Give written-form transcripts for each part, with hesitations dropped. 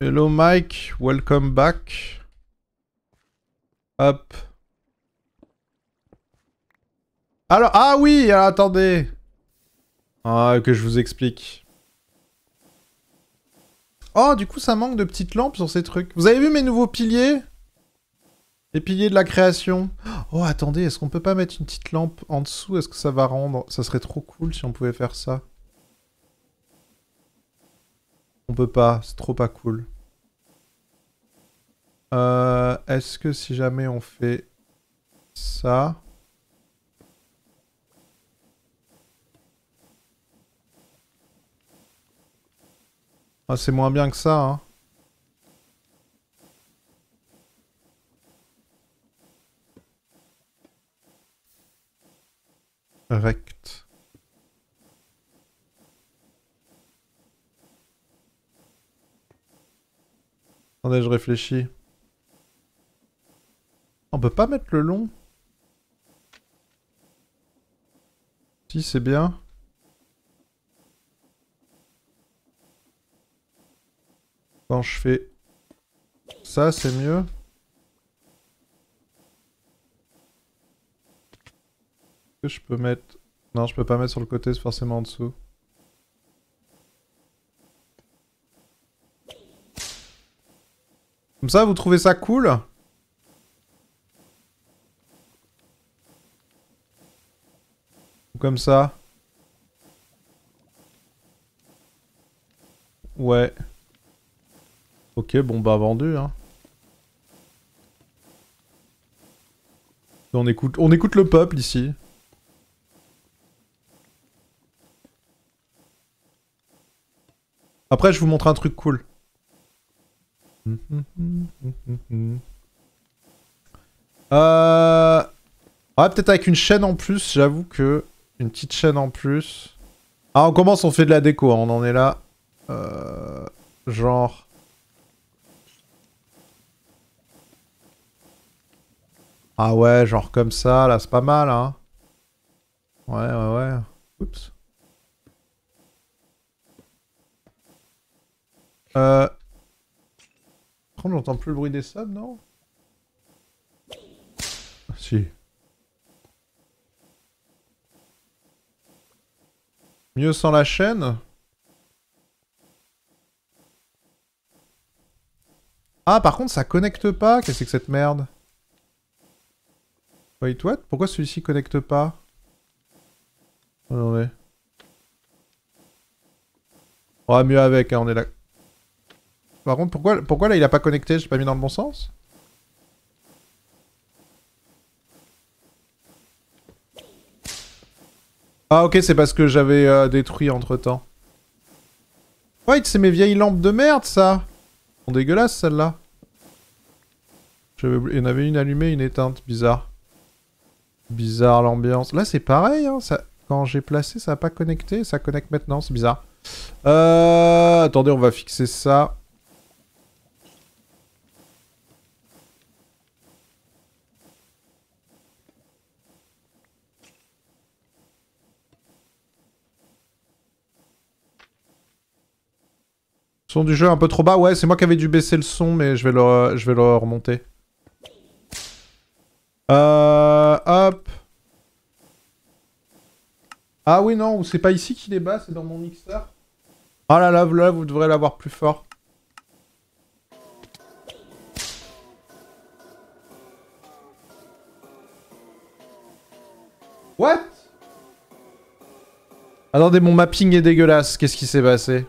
Hello Mike, welcome back. Hop. Alors, ah oui, attendez. Ah, que je vous explique. Oh, du coup, ça manque de petites lampes sur ces trucs. Vous avez vu mes nouveaux piliers? Les piliers de la création. Oh, attendez, est-ce qu'on peut pas mettre une petite lampe en dessous? Est-ce que ça va rendre? Ça serait trop cool si on pouvait faire ça. On peut pas, c'est trop pas cool. Est-ce que si jamais on fait ça... Ah, c'est moins bien que ça, hein. Rect. Attendez, je réfléchis. On peut pas mettre le long? Si, c'est bien. Quand je fais ça, c'est mieux. Est-ce que je peux mettre... Non, je peux pas mettre sur le côté, c'est forcément en dessous. Comme ça, vous trouvez ça cool? Ou comme ça? Ouais. Ok, bon bah vendu, hein. On écoute le peuple ici. Après, je vous montre un truc cool. Ouais, peut-être avec une chaîne en plus, j'avoue que... Une petite chaîne en plus... Ah, on commence, on fait de la déco, hein. On en est là. Genre... Ah ouais, genre comme ça, là, c'est pas mal, hein. Ouais. Oups. Par contre, j'entends plus le bruit des sables, non? Si. Mieux sans la chaîne? Ah, par contre, ça connecte pas. Qu'est-ce que c'est que cette merde? Wait, what? Pourquoi celui-ci connecte pas? Attendez. On va mieux avec, hein, on est là. Par contre, pourquoi là il a pas connecté? J'ai pas mis dans le bon sens? Ah ok, c'est parce que j'avais détruit entre temps. Wait, c'est mes vieilles lampes de merde ça! Elles sont dégueulasses celles-là. Il y en avait une allumée, une éteinte, bizarre. Bizarre l'ambiance. Là c'est pareil, hein, ça... quand j'ai placé ça n'a pas connecté, ça connecte maintenant, c'est bizarre. Attendez, on va fixer ça. Son du jeu un peu trop bas, ouais c'est moi qui avais dû baisser le son mais je vais le remonter. Hop. Ah oui, non, c'est pas ici qu'il est bas, c'est dans mon mixeur. Ah là, là, vous devrez l'avoir plus fort. What? Attendez, mon mapping est dégueulasse. Qu'est-ce qui s'est passé?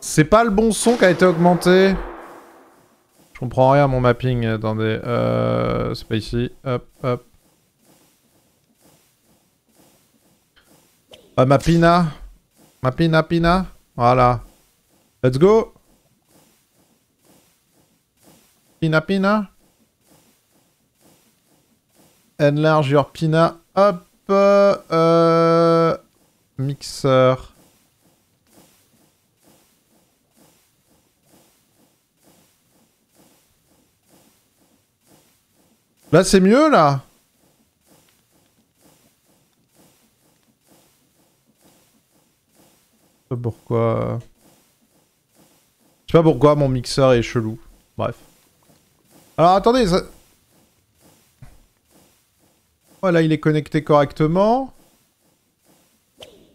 C'est pas le bon son qui a été augmenté. Je comprends rien à mon mapping, attendez, c'est pas ici, hop. Ma pina, voilà. Let's go. Pina. Enlarge your pina, hop, mixeur. Là, c'est mieux, là. Je sais pas pourquoi... Je sais pas pourquoi mon mixeur est chelou. Bref. Alors attendez, ça... Voilà, il est connecté correctement.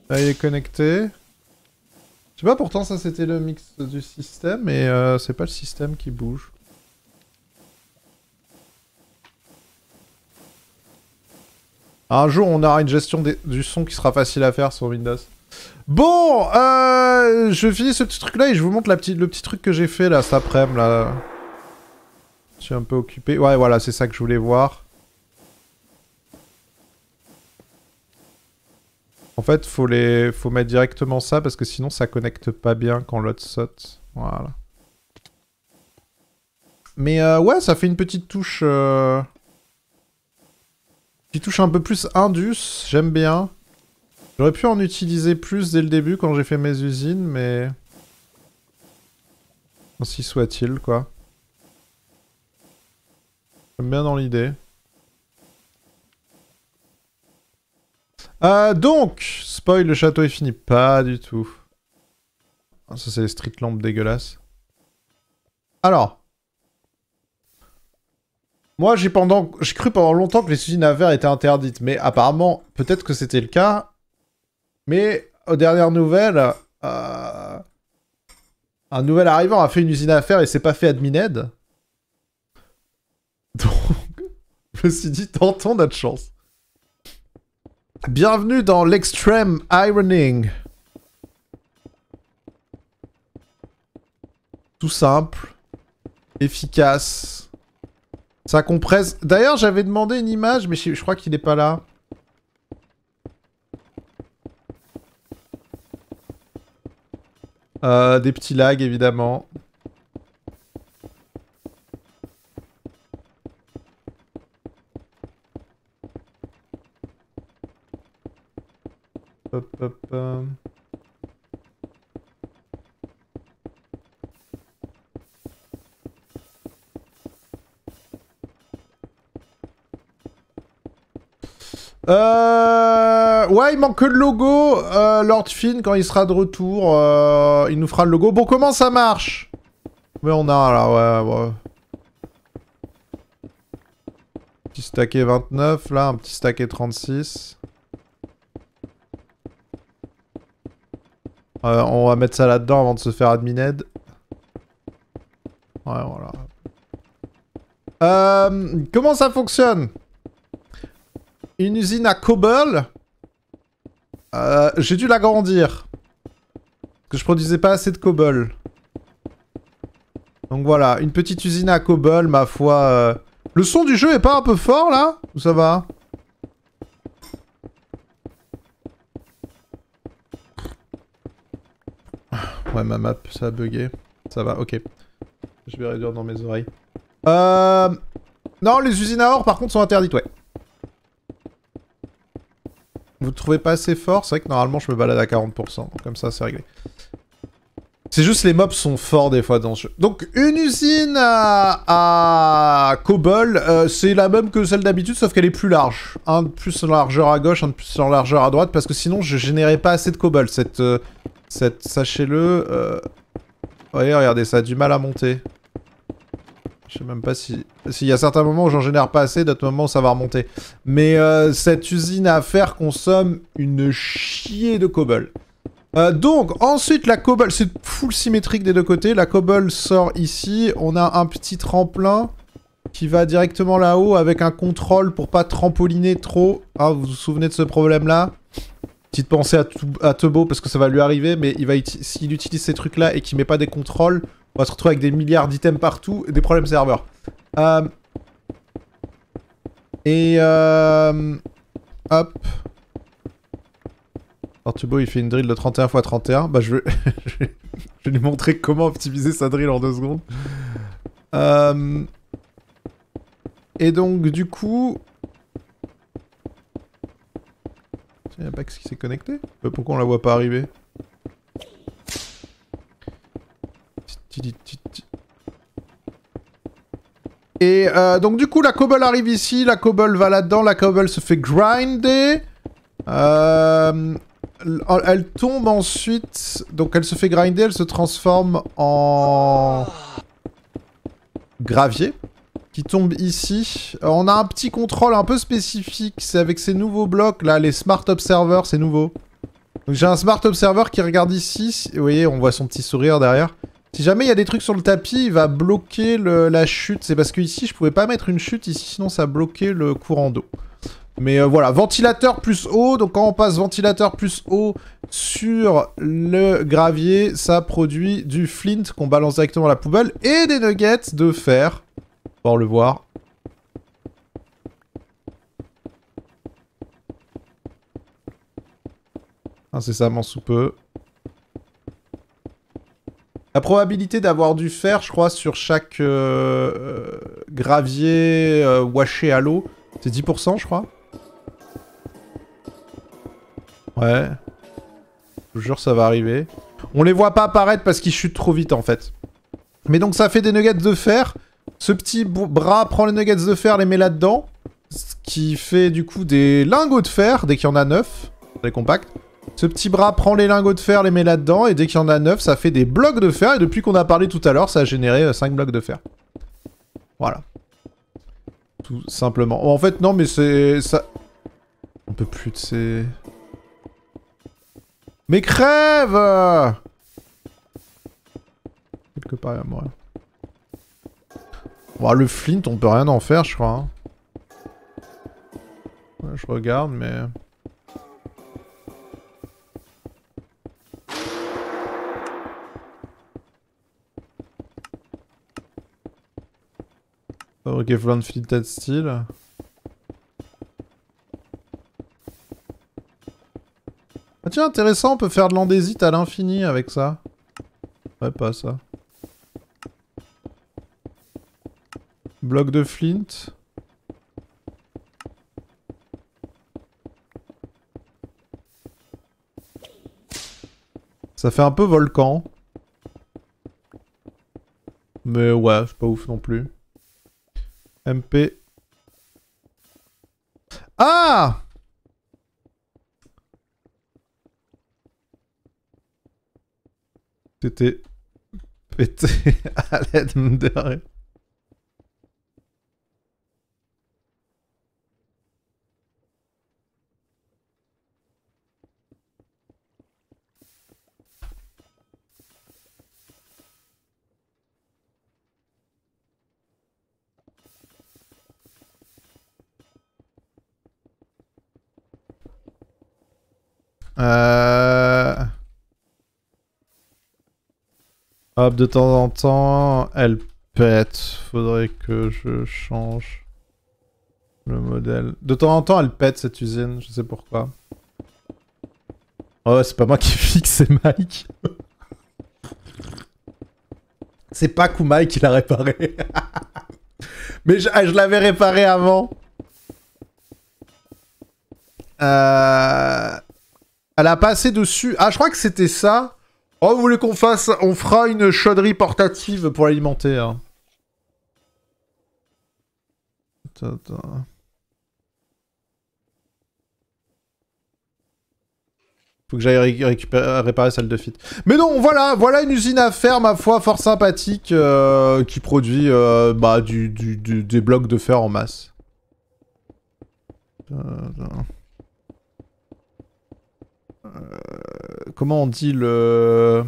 Là, il est connecté. Je sais pas, pourtant ça c'était le mix du système, et c'est pas le système qui bouge. Un jour, on aura une gestion du son qui sera facile à faire sur Windows. Bon, je finis ce petit truc-là et je vous montre le petit truc que j'ai fait là, cet après-midi, là. Je suis un peu occupé. Ouais, voilà, c'est ça que je voulais voir. En fait, faut mettre directement ça, parce que sinon, ça connecte pas bien quand l'autre saute. Voilà. Mais ouais, ça fait une petite touche... Petite touche un peu plus indus, j'aime bien. J'aurais pu en utiliser plus dès le début quand j'ai fait mes usines, mais... Ainsi soit-il, quoi. J'aime bien dans l'idée. Donc, spoil, le château est fini. Pas du tout. Ah, ça, c'est les street lampes dégueulasses. Alors. Moi, j'ai cru pendant longtemps que les usines à verre étaient interdites. Mais apparemment, peut-être que c'était le cas. Mais, aux dernières nouvelles, un nouvel arrivant a fait une usine à verre et s'est pas fait admined. Donc, je me suis dit, tentons notre chance. Bienvenue dans l'extreme ironing. Tout simple, efficace. Ça compresse. D'ailleurs, j'avais demandé une image, mais je crois qu'il n'est pas là. Des petits lags, évidemment. Hop, hop, hop. Ouais, il manque que le logo. Lord Finn, quand il sera de retour, il nous fera le logo. Bon, comment ça marche? Mais on a là, ouais. Petit stacké 29, là, un petit stacké 36. On va mettre ça là-dedans avant de se faire admined. Ouais, voilà. Comment ça fonctionne? Une usine à cobble. J'ai dû l'agrandir. Parce que je produisais pas assez de cobble. Donc voilà, une petite usine à cobble, ma foi. Le son du jeu est pas un peu fort, là? Ou ça va? Ouais, ma map, ça a bugué. Ça va, ok. Je vais réduire dans mes oreilles. Non, les usines à or, par contre, sont interdites, ouais. Vous le trouvez pas assez fort? C'est vrai que normalement, je me balade à 40%. Donc comme ça, c'est réglé. C'est juste, les mobs sont forts, des fois, dans ce jeu. Donc, une usine à cobble, c'est la même que celle d'habitude, sauf qu'elle est plus large. Un de plus en largeur à gauche, un de plus en largeur à droite, parce que sinon, je générais pas assez de cobble, cette... Sachez-le... Voyez, regardez, ça a du mal à monter. Je sais même pas si... S'il y a certains moments où j'en génère pas assez, d'autres moments où ça va remonter. Mais cette usine à faire consomme une chier de cobble. Donc, ensuite, la cobble... C'est full symétrique des deux côtés. La cobble sort ici. On a un petit tremplin qui va directement là-haut avec un contrôle pour pas trampoliner trop. Hein, vous vous souvenez de ce problème-là ? Petite pensée à Tubbo parce que ça va lui arriver, mais s'il utilise ces trucs-là et qu'il met pas des contrôles, on va se retrouver avec des milliards d'items partout, et des problèmes serveurs. Hop. Alors Tubbo, il fait une drill de 31 × 31. Bah je vais lui montrer comment optimiser sa drill en 2 secondes. Et donc du coup... Il y a pas qui s'est connecté. Pourquoi on la voit pas arriver? Et donc du coup la cobble arrive ici, la cobble va là-dedans, la cobble se fait grinder. Elle tombe ensuite, donc elle se fait grinder, elle se transforme en gravier, qui tombe ici. On a un petit contrôle un peu spécifique, c'est avec ces nouveaux blocs là, les Smart Observer, c'est nouveau. Donc j'ai un Smart Observer qui regarde ici, vous voyez, on voit son petit sourire derrière. Si jamais il y a des trucs sur le tapis, il va bloquer la chute. C'est parce qu'ici, je pouvais pas mettre une chute ici, sinon ça bloquait le courant d'eau. Mais voilà, ventilateur plus eau. Donc quand on passe ventilateur plus eau sur le gravier, ça produit du flint qu'on balance directement à la poubelle et des nuggets de fer. Pour le voir. Incessamment sous peu. La probabilité d'avoir du fer, je crois, sur chaque gravier washé à l'eau, c'est 10%, je crois. Ouais. Je vous jure, ça va arriver. On les voit pas apparaître parce qu'ils chutent trop vite, en fait. Mais donc, ça fait des nuggets de fer. Ce petit bras prend les nuggets de fer, les met là-dedans. Ce qui fait, du coup, des lingots de fer, dès qu'il y en a 9. Très compact. Ce petit bras prend les lingots de fer, les met là-dedans, et dès qu'il y en a 9, ça fait des blocs de fer, et depuis qu'on a parlé tout à l'heure, ça a généré 5 blocs de fer. Voilà. Tout simplement. En fait, non, mais c'est... ça... on peut plus de ces... mais crève! Quelque part, il y a moi. Bon, le flint, on peut rien en faire, je crois. Hein. Ouais, je regarde, mais... fabriquer plein de flint de style. Ah tiens, intéressant, on peut faire de l'andésite à l'infini avec ça. Ouais, pas ça. Bloc de flint. Ça fait un peu volcan. Mais ouais, c'est pas ouf non plus. MP. Ah! C'était pété à l'aide derrière. Hop, de temps en temps, elle pète. Faudrait que je change le modèle. De temps en temps, elle pète cette usine. Je sais pourquoi. Oh, c'est pas moi qui fixe, c'est Mike. C'est pas que Mike qui l'a réparé. Mais je l'avais réparé avant. Elle a passé dessus. Ah, je crois que c'était ça. Oh, vous voulez qu'on fasse... on fera une chaudrie portative pour l'alimenter. Hein. Attends. Faut que j'aille réparer celle de Fit. Mais non, voilà une usine à faire, ma foi, fort sympathique, qui produit des blocs de fer en masse. Attends. Comment on dit le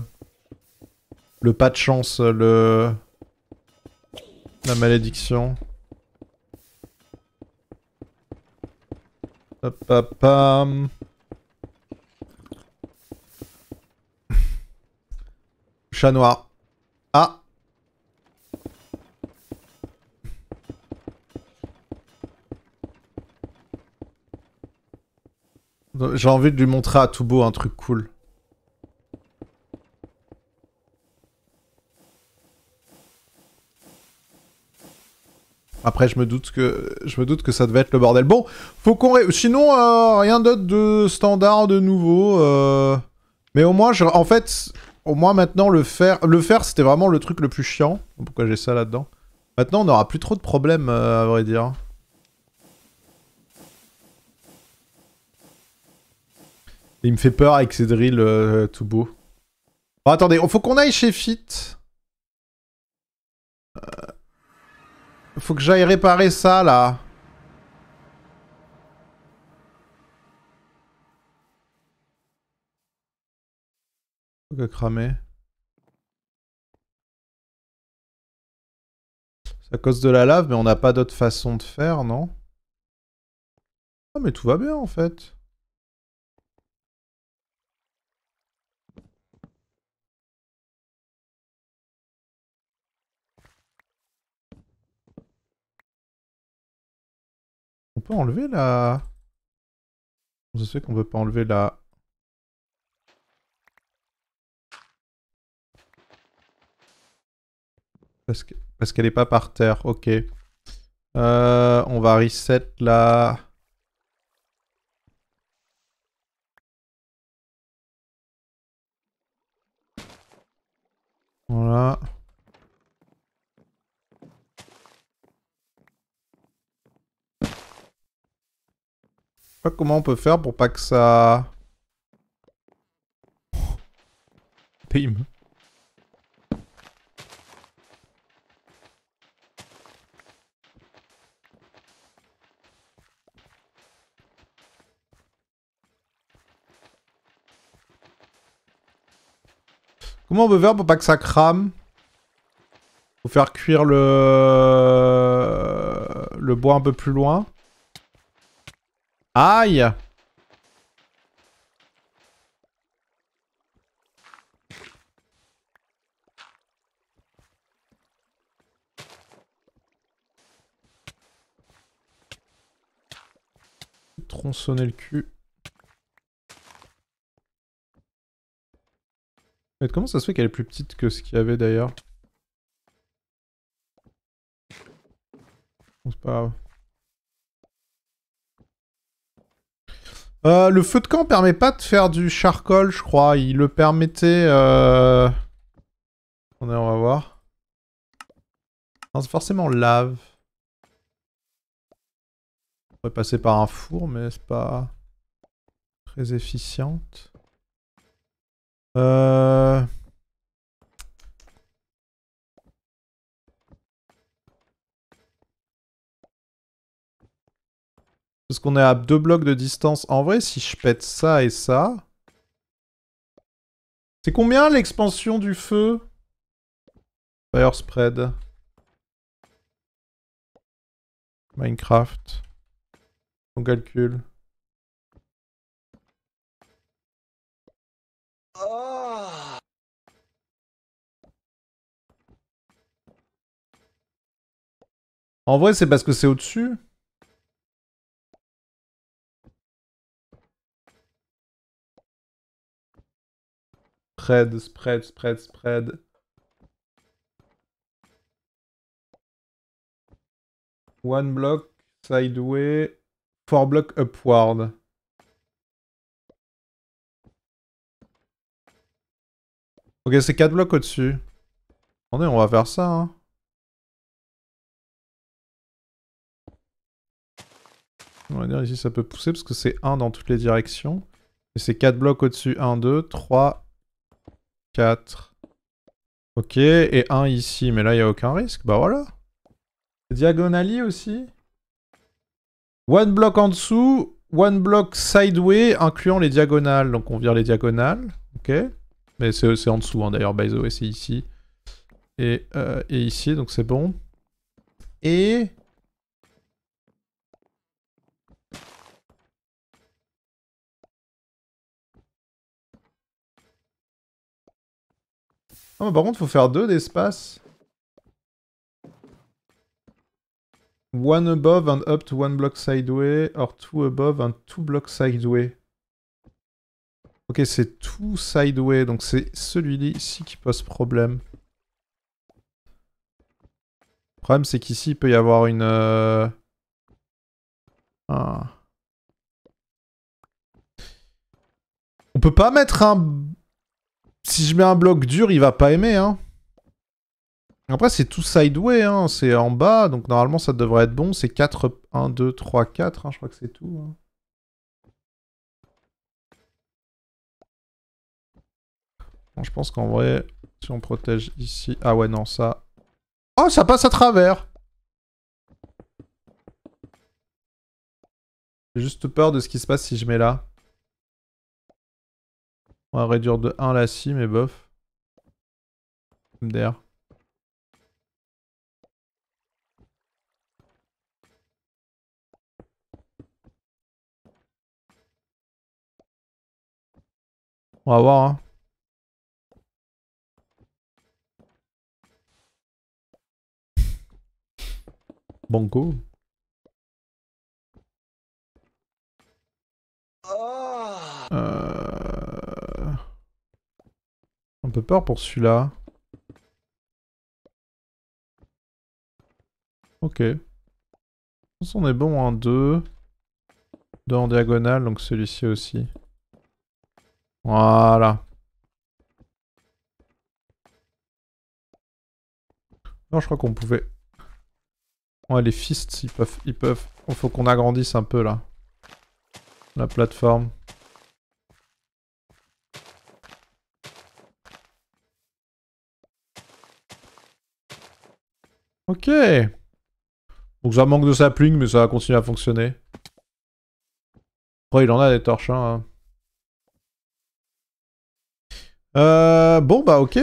pas de chance, la malédiction. Hop, hop, pam. Chat noir. Ah. J'ai envie de lui montrer à Tubbo un truc cool. Après, je me doute que ça devait être le bordel. Bon, faut qu'on... sinon, rien d'autre de standard, de nouveau. Mais au moins, en fait, au moins maintenant, le fer, c'était vraiment le truc le plus chiant. Pourquoi j'ai ça là-dedans? Maintenant, on n'aura plus trop de problèmes, à vrai dire. Et il me fait peur avec ses drills Tubbo. Bon, attendez, faut qu'on aille chez Fit. Faut que j'aille réparer ça, là. Faut que cramer. C'est à cause de la lave, mais on n'a pas d'autre façon de faire, non? Ah, mais tout va bien, en fait. On peut enlever la... Je sais qu'on peut pas enlever la... Parce qu'elle est pas par terre, ok. On va reset la... Voilà. Je sais pas comment on peut faire pour pas que ça... Bim. Comment on peut faire pour pas que ça crame? Faut faire cuire le bois un peu plus loin. Aïe! Tronçonner le cul. Mais comment ça se fait qu'elle est plus petite que ce qu'il y avait d'ailleurs? Bon, c'est pas grave. Le feu de camp permet pas de faire du charcoal, je crois. Il le permettait... Attendez, on va voir. Non, c'est forcément lave. On pourrait passer par un four, mais c'est pas... très efficiente. Parce qu'on est à 2 blocs de distance. En vrai, si je pète ça et ça... C'est combien l'expansion du feu? Fire spread. Minecraft. On calcule. En vrai, c'est parce que c'est au-dessus. Spread, spread, spread, spread. One block sideway, 4 block upward. Ok, c'est 4 blocs au-dessus. Attendez, on va faire ça, hein. On va dire ici ça peut pousser parce que c'est 1 dans toutes les directions. Et c'est 4 blocs au-dessus, 1, 2, 3... 4. Ok, et 1 ici, mais là il n'y a aucun risque. Bah voilà. Diagonally aussi. One block en dessous, one block sideway, incluant les diagonales. Donc on vire les diagonales. Ok. Mais c'est en dessous hein, d'ailleurs, by the way, c'est ici. Et ici, donc c'est bon. Et... Non, mais par contre, faut faire 2 d'espace. One above and up to 1 block sideway, or 2 above and 2 block sideway. Ok, c'est tout sideway, donc c'est celui-là ici qui pose problème. Le problème, c'est qu'ici, il peut y avoir une... Ah. On peut pas mettre un... Si je mets un bloc dur, il va pas aimer, hein. Après, c'est tout sideway, hein. C'est en bas, donc normalement, ça devrait être bon. C'est 4... 1, 2, 3, 4, hein. Je crois que c'est tout, hein. Bon, je pense qu'en vrai, si on protège ici... Ah ouais, non, ça... Oh, ça passe à travers! J'ai juste peur de ce qui se passe si je mets là. On va réduire de 1 la scie, mais bof. MDR. On va voir, hein. Banco. Un peu peur pour celui-là. Ok. Je pense qu'on est bon en 2. 2 en diagonale, donc celui-ci aussi. Voilà. Non, je crois qu'on pouvait... Ouais, les fists, ils peuvent... Faut qu'on agrandisse un peu, là. La plateforme. Ok. Donc ça manque de sapling, mais ça va continuer à fonctionner. Après, il en a des torches, hein. Bon bah ok.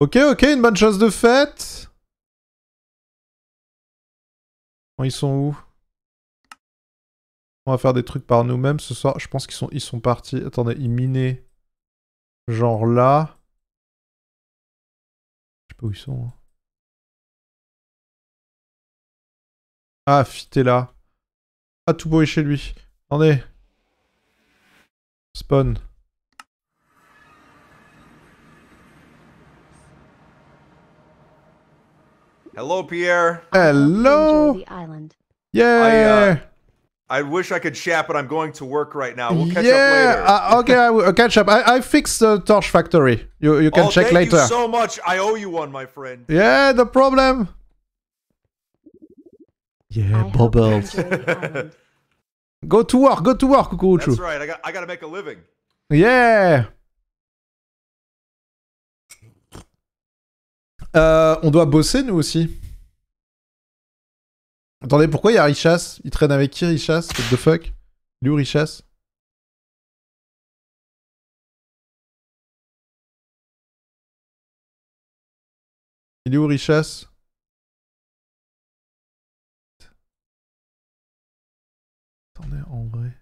Ok, une bonne chose de faite. Bon, ils sont où? On va faire des trucs par nous-mêmes ce soir. Je pense qu'ils sont partis. Attendez, ils minaient. Genre là. Je sais pas où ils sont. Hein. Ah, Fit est là. Ah, Tubbo est chez lui. Attendez. Spawn. Hello, Pierre. Hello. Enjoy the island. Yeah. I wish I could chat, but I'm going to work right now. We'll catch up later. Okay, we'll catch up. I fixed the torch factory. You can check later. Thank you so much. I owe you one, my friend. Yeah, no problem. Yeah, bubbles. Go to work, Cucurucho. That's right. I got to make a living. Yeah. On doit bosser, nous aussi. Attendez, pourquoi il y a Richas? Il traîne avec qui, Richas? What the fuck? Il est où, Richas? Attendez, en vrai...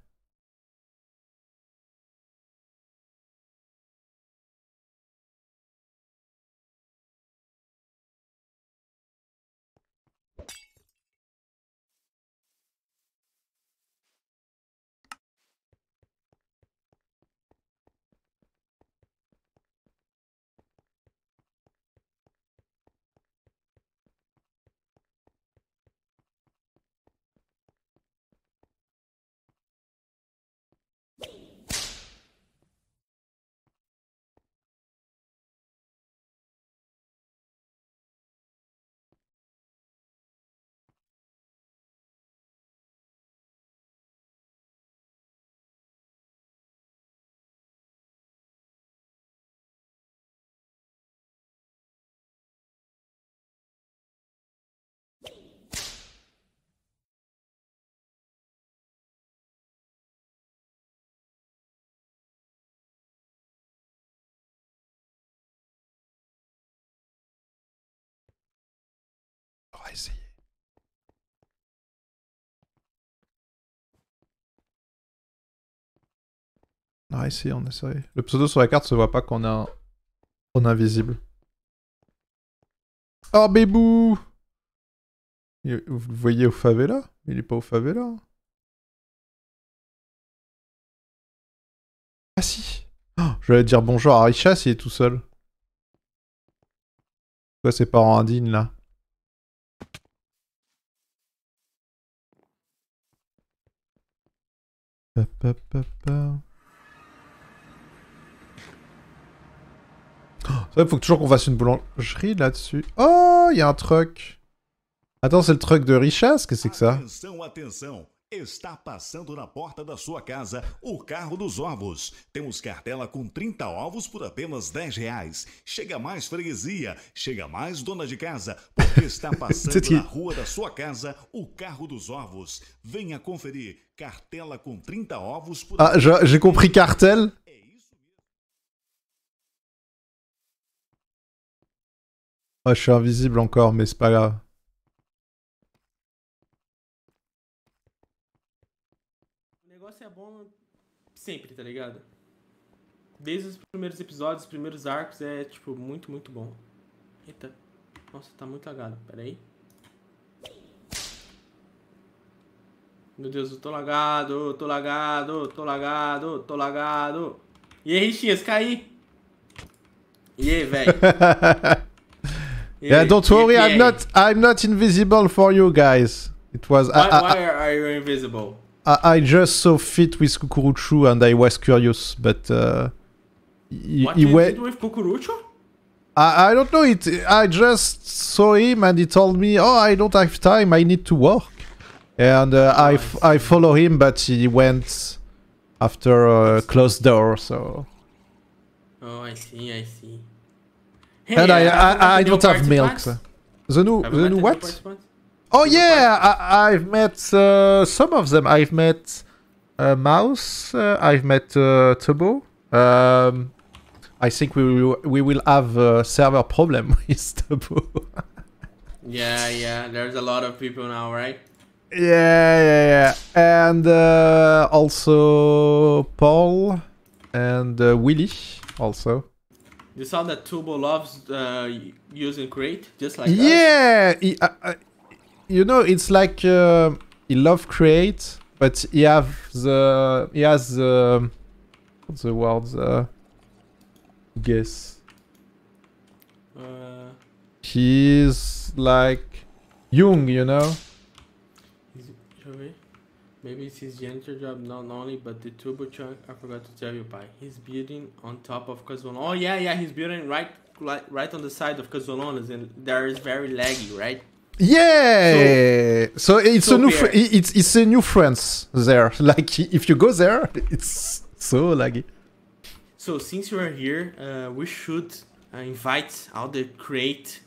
Essayer. On a essayé, Le pseudo sur la carte se voit pas qu'on a un... On est invisible. Oh bébou! Vous le voyez au favela? Il est pas au favela. Ah si! Oh, je vais dire bonjour à Richas, il est tout seul. Pourquoi ses parents indignes là? Ça, il faut toujours qu'on fasse une boulangerie là-dessus. Oh, il y a un truck. Attends, c'est le truck de Richas? Qu'est-ce que c'est que ça? Está passando na porta da sua casa o carro dos ovos. Temos cartela com 30 ovos por apenas R$10. Chega mais freguesia, chega mais dona de casa, porque está passando na rua da sua casa o carro dos ovos. Venha conferir, cartela com 30 ovos por... Ah, j'ai compris cartel. Ah, je suis invisible encore, mais c'est pas grave. Sempre, tá ligado? Desde os primeiros episódios, os primeiros arcos, é, tipo, muito, muito bom. Eita. Nossa, tá muito lagado. Pera aí. Meu Deus, eu tô lagado, tô lagado, tô lagado, tô lagado. E aí, Richas, caí? E aí, velho? Yeah, don't worry, I'm not invisible for you guys. It was... Why are you invisible? I just saw Fit with Cucurucho and I was curious, but what did you do with Cucurucho? I don't know. I just saw him and he told me, "Oh, I don't have time. I need to work." And I follow him, but he went after a closed door. So. Oh, I see. I see. Hey, and I don't have milk. The new what? Oh yeah, I've met some of them. I've met Mouse. I've met Tubbo. I think we will have a server problem with Tubbo. yeah. There's a lot of people now, right? Yeah. And also Paul and Willy also. You saw that Tubbo loves using crate, just like us. Yeah. You know, it's like he loves create, but he has the what's the word? Guess. He's like young, you know. Maybe it's his janitor job, not only, but the Tubbo chunk. I forgot to tell you, Pai. He's building on top of Cazzolones. Oh yeah, he's building right on the side of Cazzolones, and there is very laggy, right? Yeah, so it's a new it's a new France there. Like if you go there, it's so laggy. So since you are here, we should invite all the great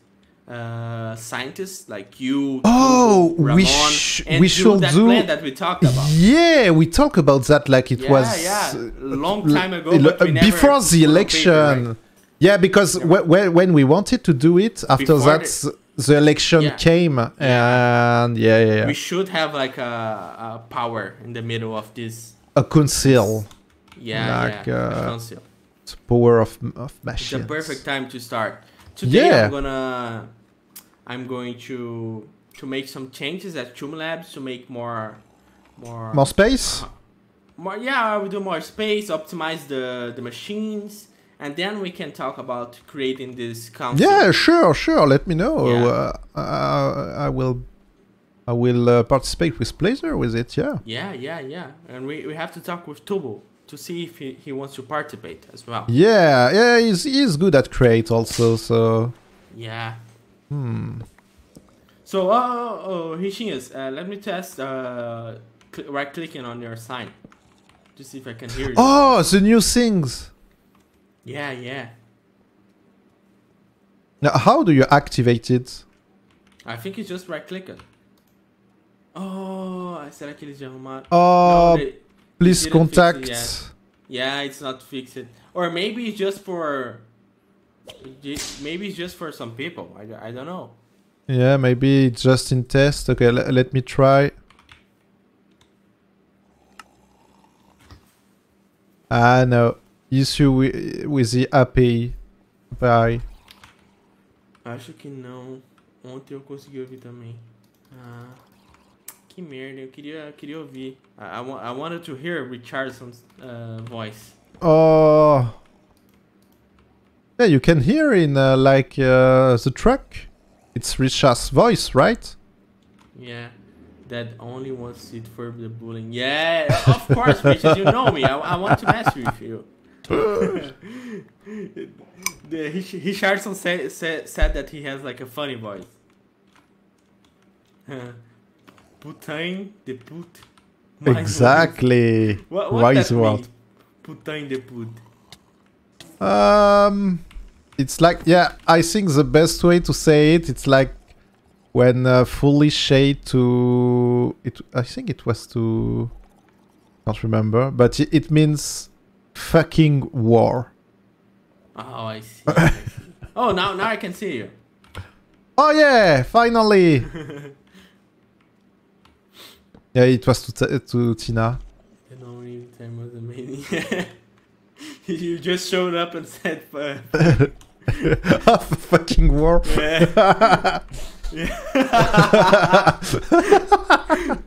scientists like you. Oh, Ramon, we should do plan that we talked about. Yeah, we talked about that like it was long time ago before the election. Paper, right? Yeah, because when we wanted to do it after that. The election came, and yeah. We should have like a power in the middle of this. A council. A council. It's power of machines. It's the perfect time to start. Today I'm going to make some changes at Chume Labs to make more space. I will do more space, optimize the machines. And then we can talk about creating this council. Yeah, sure. Let me know. Yeah. I will participate with pleasure with it. Yeah. And we have to talk with Tubbo to see if he wants to participate as well. Yeah. He's good at create also. So. Yeah. So Richas, let me test right clicking on your sign to see if I can hear you. Oh, the new things. Yeah. Now, how do you activate it? I think you just right-click it. Oh, será que eles já arrumaram? Oh, no, please contact. It it's not fixed. Or maybe it's just for... Maybe it's just for some people. I don't know. Yeah, maybe it's just in test. Okay, let me try. Ah, no. Issue with the API. Bye. Acho que não. Ontem eu consegui ouvir também. Ah, que merda. Eu queria ouvir. I wanted to hear Richardson's voice. Oh. Yeah, you can hear in the track. It's Richard's voice, right? Yeah. That only wants it for the bullying. Yeah, of course, Richard. You know me. I want to mess with you. Richardson said that he has like a funny voice. Putain de pute. Exactly. Why is what? Putain de pute. It's like, yeah, I think the best way to say it, it's like when Foolish said to, I think it was to, can't remember, but it means fucking war. Oh, I see. I see. Oh, now I can see you. Oh yeah, finally. Yeah, it was to Tina. The only time was amazing. You just showed up and said, fucking war. Yeah. Yeah.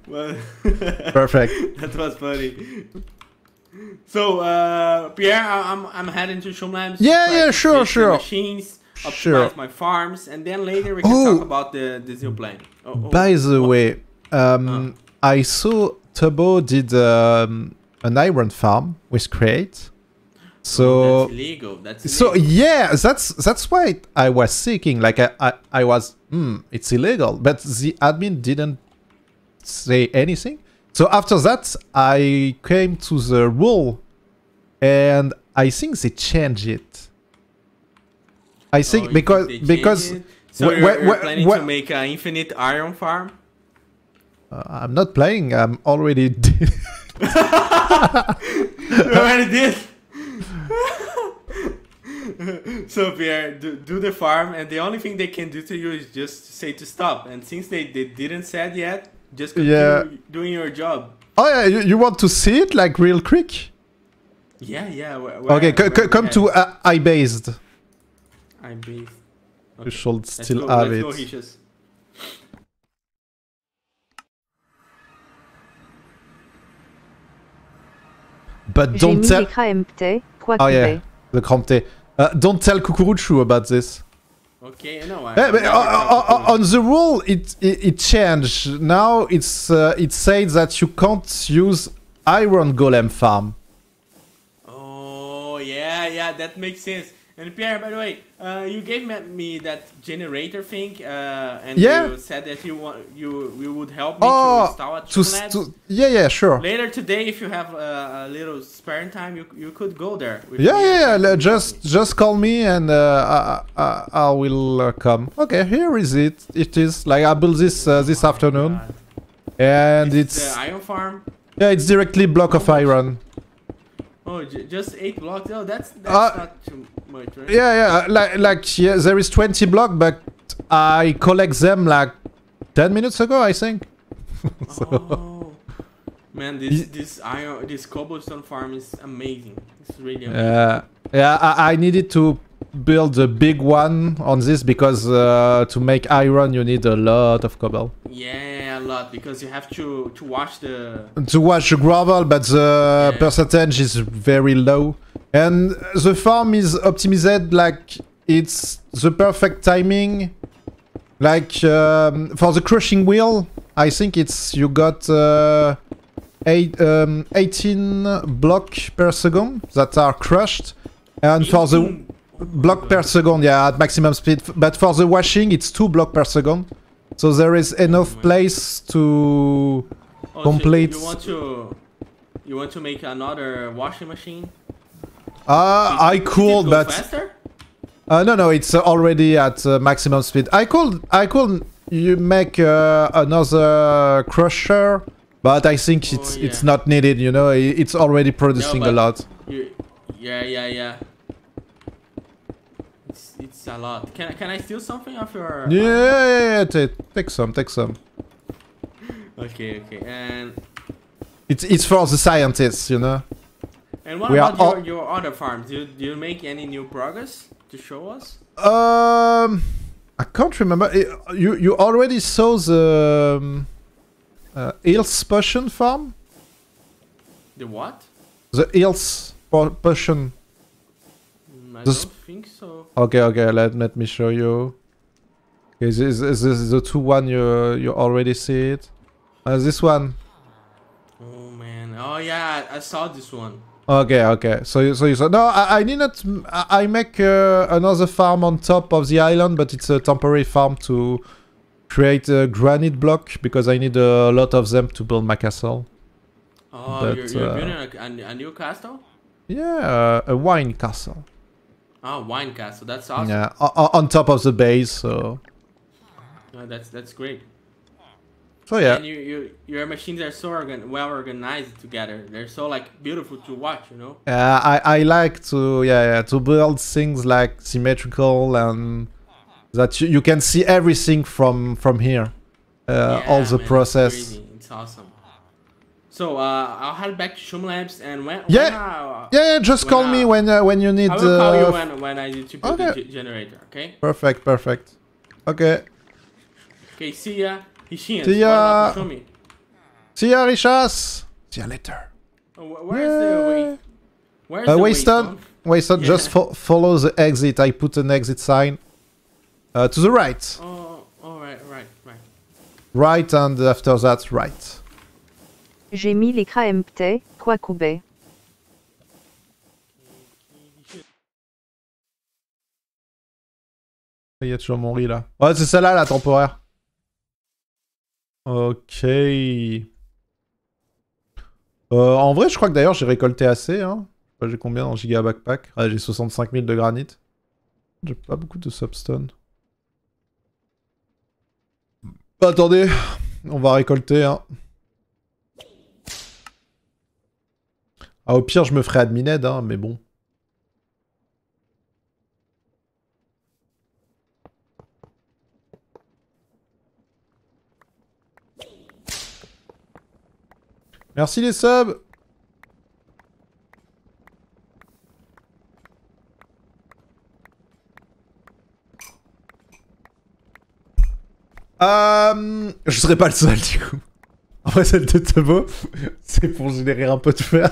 Well, perfect. That was funny. So, Pierre, I'm heading to Chume Labs. Yeah, yeah, sure. Machines, optimize my farms, and then later we can talk about the new plan. By the way, I saw Tubbo did an iron farm with Create. So that's illegal. So yeah, that's why I was thinking. Like I was, it's illegal. But the admin didn't say anything. So after that, I came to the rule, and I think they changed it. I think because so you're planning to make an infinite iron farm. I'm not playing. I'm already did. You already did. So Pierre, do the farm, and the only thing they can do to you is just say to stop. And since they didn't say it yet, just continue doing your job. Oh yeah, you want to see it like real quick? Yeah, yeah. Where come to iBased. iBased. Okay. You should still have it. Let's go, Richas. But don't tell. Oh yeah, the Krampte. Don't tell Cucurucho about this. Okay, no. On the rule, it changed. Now it says that you can't use Iron Golem farm. Oh yeah, that makes sense. And Pierre, by the way, you gave me that generator thing, and you said that you would help me to install at Chume Labs. Yeah, sure. Later today, if you have a little spare time, you could go there. Yeah. Just call me, and I will come. Okay, here is it. It is like I built this this afternoon, and it's the iron farm. Yeah, it's directly block of iron. Oh, just 8 blocks? Oh, that's not too much, right? Yeah, like there is 20 blocks, but I collect them like 10 minutes ago, I think. So. Oh, man, this cobblestone farm is amazing. It's really amazing. Yeah, I needed to build a big one on this because to make iron you need a lot of cobble. Yeah, a lot, because you have to wash the... To wash the gravel, but the percentage is very low. And the farm is optimized like it's the perfect timing. Like for the crushing wheel, I think it's you got 18 blocks per second that are crushed. And for the... Block per second, yeah, at maximum speed. But for the washing, it's 2 blocks per second. So there is enough place to complete. So you want to make another washing machine? I could, but faster? No, it's already at maximum speed. I could. You make another crusher, but I think it's not needed. You know, it's already producing a lot. Yeah. It's a lot. Can I steal something off your... Yeah. Take some. Okay. And it's for the scientists, you know. And what about your other farms? Do you make any new progress to show us? I can't remember. You already saw the Hills Potion farm. The what? The Hills Potion. I don't think so. Okay. Let me show you. Okay, this is the 2-1. You already see it. This one. Oh man! Oh yeah, I saw this one. Okay. So you saw. No, I did not. I make another farm on top of the island, but it's a temporary farm to create a granite block because I need a lot of them to build my castle. Oh, but, you're building a new castle? Yeah, a wine castle. Oh, wine castle, that's awesome. Yeah, on top of the base, so... Oh, that's great. So yeah. And your machines are so well organized together. They're so like beautiful to watch, you know. Yeah, I like to to build things like symmetrical and that you can see everything from here. All the process. It's crazy. It's awesome. So I'll head back to Chume Labs and just call me when you need. I will call you when I need to put the generator. Okay. Perfect. Perfect. Okay. Okay. See ya. See ya! See ya, Richas! See ya later. Where's the Wayston? Wayston, just follow the exit. I put an exit sign. To the right. Oh, right. Right, and after that, right. J'ai mis les kraempte, quoi coubé. Il y a toujours mon riz là. Ouais, c'est celle-là, la temporaire. Ok. En vrai, je crois que d'ailleurs j'ai récolté assez. Hein. J'ai combien en giga backpack? Ah, j'ai 65 000 de granit. J'ai pas beaucoup de substone. Attendez, on va récolter. Hein. Ah, au pire, je me ferai admin-aide, hein, mais bon. Merci les subs. Je serai pas le seul du coup. En vrai celle de Tubbo, c'est pour générer un peu de fer.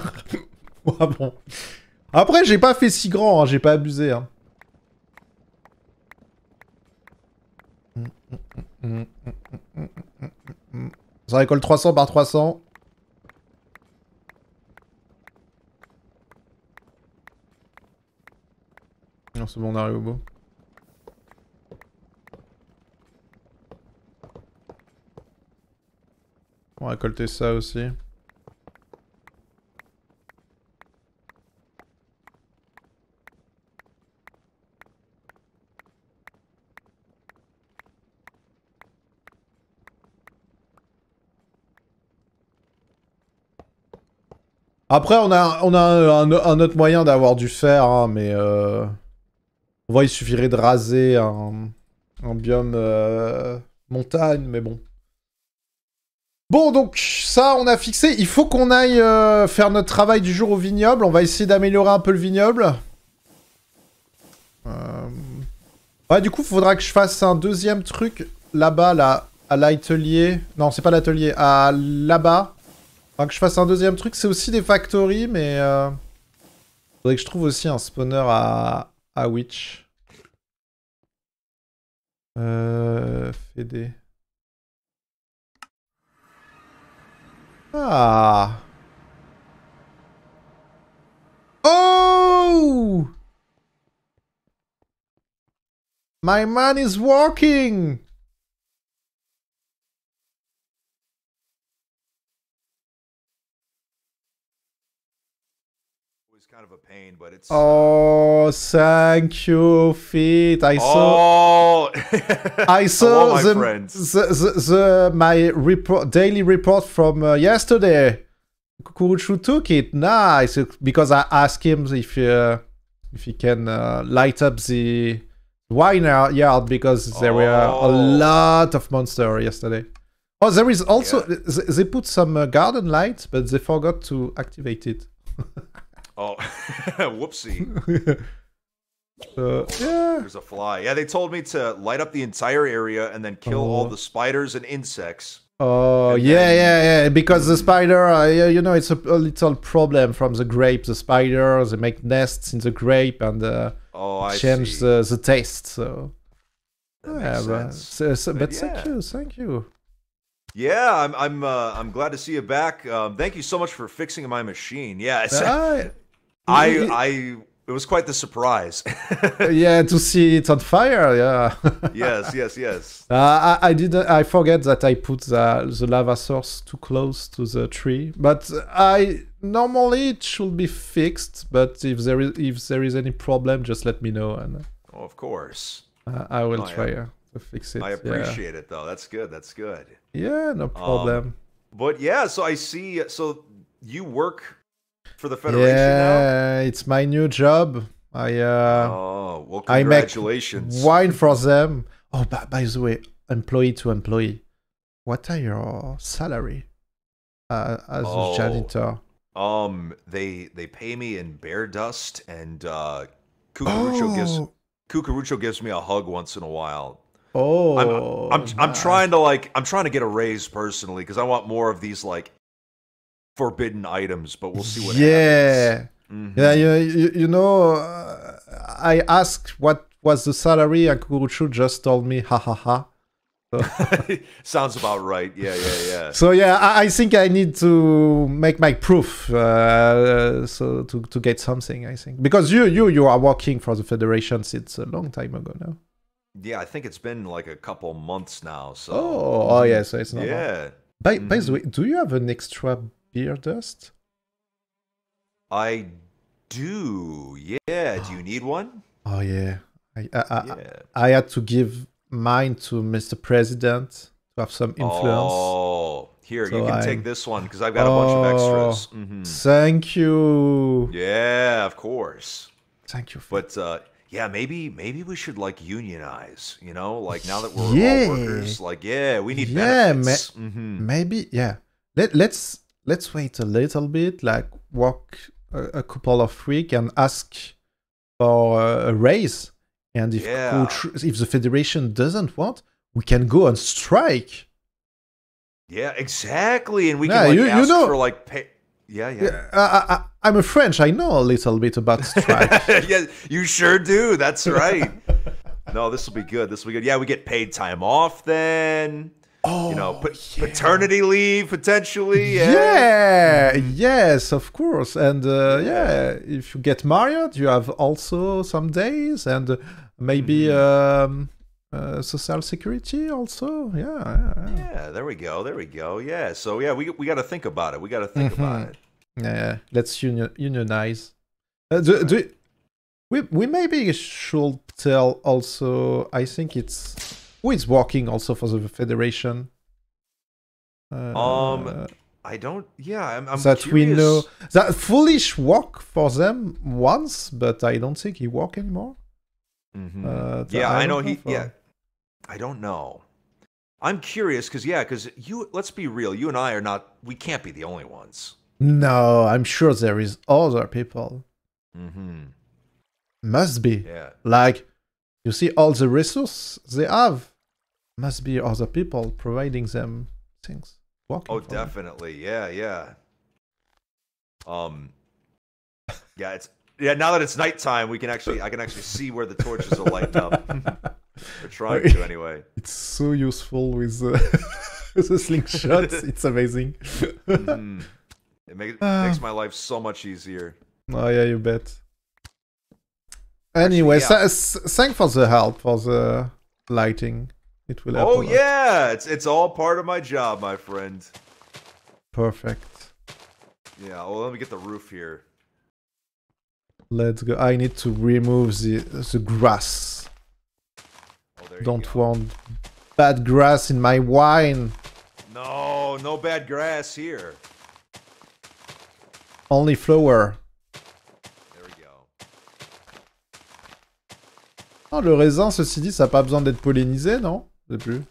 Ah bon. Après j'ai pas fait si grand, hein, j'ai pas abusé. Hein. Ça récolte 300 par 300. Non, c'est bon, on arrive au bout. On va récolter ça aussi. Après, on a un autre moyen d'avoir du fer, hein, mais... On voit, il suffirait de raser un biome montagne, mais bon. Bon, donc, ça, on a fixé. Il faut qu'on aille faire notre travail du jour au vignoble. On va essayer d'améliorer un peu le vignoble. Ouais, du coup, il faudra que je fasse un deuxième truc là-bas, là, à l'atelier. Non, c'est pas l'atelier, à là-bas. Faudra que je fasse un deuxième truc. C'est aussi des factories, mais... Faudrait que je trouve aussi un spawner à... Ah, Witch. Fédé. Ah. Oh! My man is walking! Oh, thank you, Fit. I saw my report, daily report from yesterday. Cucurucho took it. Nice, because I asked him if he can light up the wine yard because there were a lot of monsters yesterday. Oh, there is also they put some garden lights, but they forgot to activate it. Oh, whoopsie. Yeah. There's a fly. Yeah, they told me to light up the entire area and then kill all the spiders and insects. Oh, and yeah. Because the spider, you know, it's a little problem from the grape. The spider, they make nests in the grape and change the taste. So, but thank you. Yeah, I'm glad to see you back. Thank you so much for fixing my machine. Yeah, I It was quite the surprise. Yeah, to see it on fire. Yeah. yes. I forget that I put the lava source too close to the tree, but I normally it should be fixed. But if there is any problem, just let me know, and oh, of course I will try to fix it. I appreciate it though. That's good. That's good. Yeah, no problem. But yeah, so I see. So you work for the Federation now? It's my new job. Oh, well, congratulations. I make wine for them. Oh, by the way, employee to employee, what are your salary as a janitor? They pay me in bear dust, and Cucurucho gives me a hug once in a while. Oh, I'm trying to get a raise personally because I want more of these forbidden items, but we'll see what happens. You know, I asked what was the salary, and Cucurucho just told me, ha ha ha. So. Sounds about right. Yeah. So yeah, I think I need to make my proof, so to get something, I think, because you are working for the Federation since a long time ago now. Yeah, I think it's been like a couple months now. So so it's not. Yeah. By the way, do you have an extra beer dust? I do. Yeah. Do you need one? Oh yeah. I had to give mine to Mr. President to have some influence. Oh, here, so you can take this one because I've got a bunch of extras. Thank you. Yeah, of course. Thank you. But yeah, maybe we should unionize. You know, now that we're all workers, we need benefits. Maybe let's wait a little bit, work a couple of weeks and ask for a raise. And if the Federation doesn't want, we can go on strike. Yeah, exactly. And we can ask for pay. Yeah. I'm a French. I know a little bit about strike. Yeah, you sure do. That's right. No, this will be good. Yeah, we get paid time off then. Oh, paternity leave potentially. Yeah. Yes, of course. And if you get married, you have also some days, and maybe social security also. Yeah. There we go. Yeah. So yeah, we got to think about it. We got to think about it. Yeah. Let's unionize. We maybe should tell also. I think it's. Who is working also for the Federation? I don't. Yeah, I'm that curious. We know that Foolish worked for them once, but I don't think he works anymore. Yeah, I know he. Yeah, I don't know. I'm curious because you. Let's be real. You and I are not. We can't be the only ones. No, I'm sure there is other people. Must be. Yeah. You see all the resources they have. Must be other people providing them things. Oh, definitely, yeah. Now that it's nighttime, I can actually see where the torches are lighting up. We're trying to anyway. It's so useful with the slingshots. It's amazing. It makes my life so much easier. Oh yeah, you bet. Anyway, thanks for the help for the lighting. It will. Oh yeah, it's all part of my job, my friend. Perfect. Yeah. Well, let me get the roof here. Let's go. I need to remove the grass. Oh, Don't want bad grass in my wine. No, no bad grass here. Only flower. Oh, le raisin, ceci dit, ça n'a pas besoin d'être pollinisé, non? Je sais plus.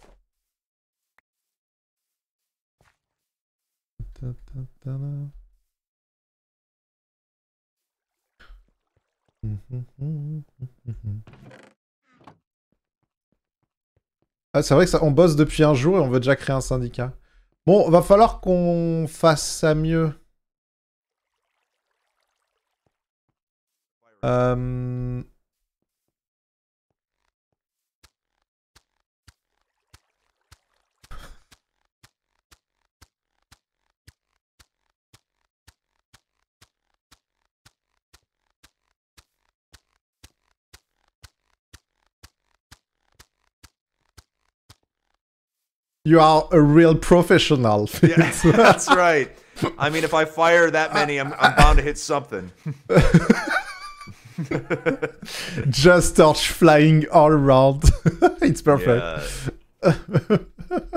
Ah, c'est vrai que ça, on bosse depuis un jour et on veut déjà créer un syndicat. Bon, va falloir qu'on fasse ça mieux. You are a real professional. Yeah, that's right. I mean, if I fire that many, I'm bound to hit something. Just torch flying all around. It's perfect. Yeah.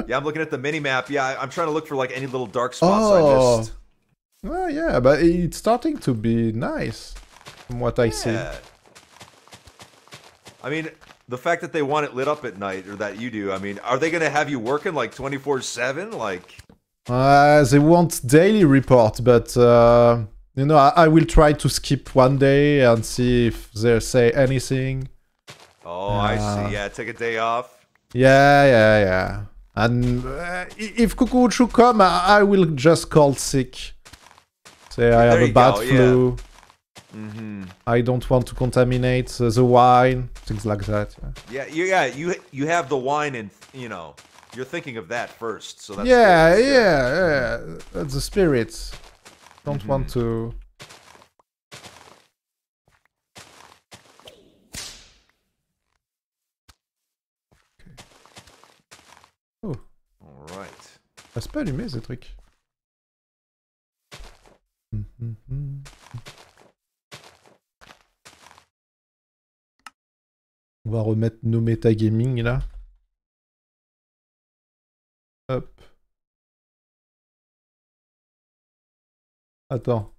Yeah, I'm looking at the mini map. Yeah, I'm trying to look for like any little dark spots I missed. Oh, yeah, but it's starting to be nice from what I see. I mean, the fact that they want it lit up at night, or that you do, I mean, are they going to have you working like 24/7? Like, they want daily report, but you know, I will try to skip one day and see if they say anything. Oh, I see. Yeah, take a day off. Yeah. And if Cucurucho come, I will just call sick. Say I have a bad flu. Yeah. Mm-hmm. I don't want to contaminate the wine, things like that. You have the wine, and you know you're thinking of that first. So that's yeah. That's the spirit. Don't want to. Okay. Oh. All right. Ah, c'est pas allumé ce truc. On va remettre nos metagaming là. Hop. Attends.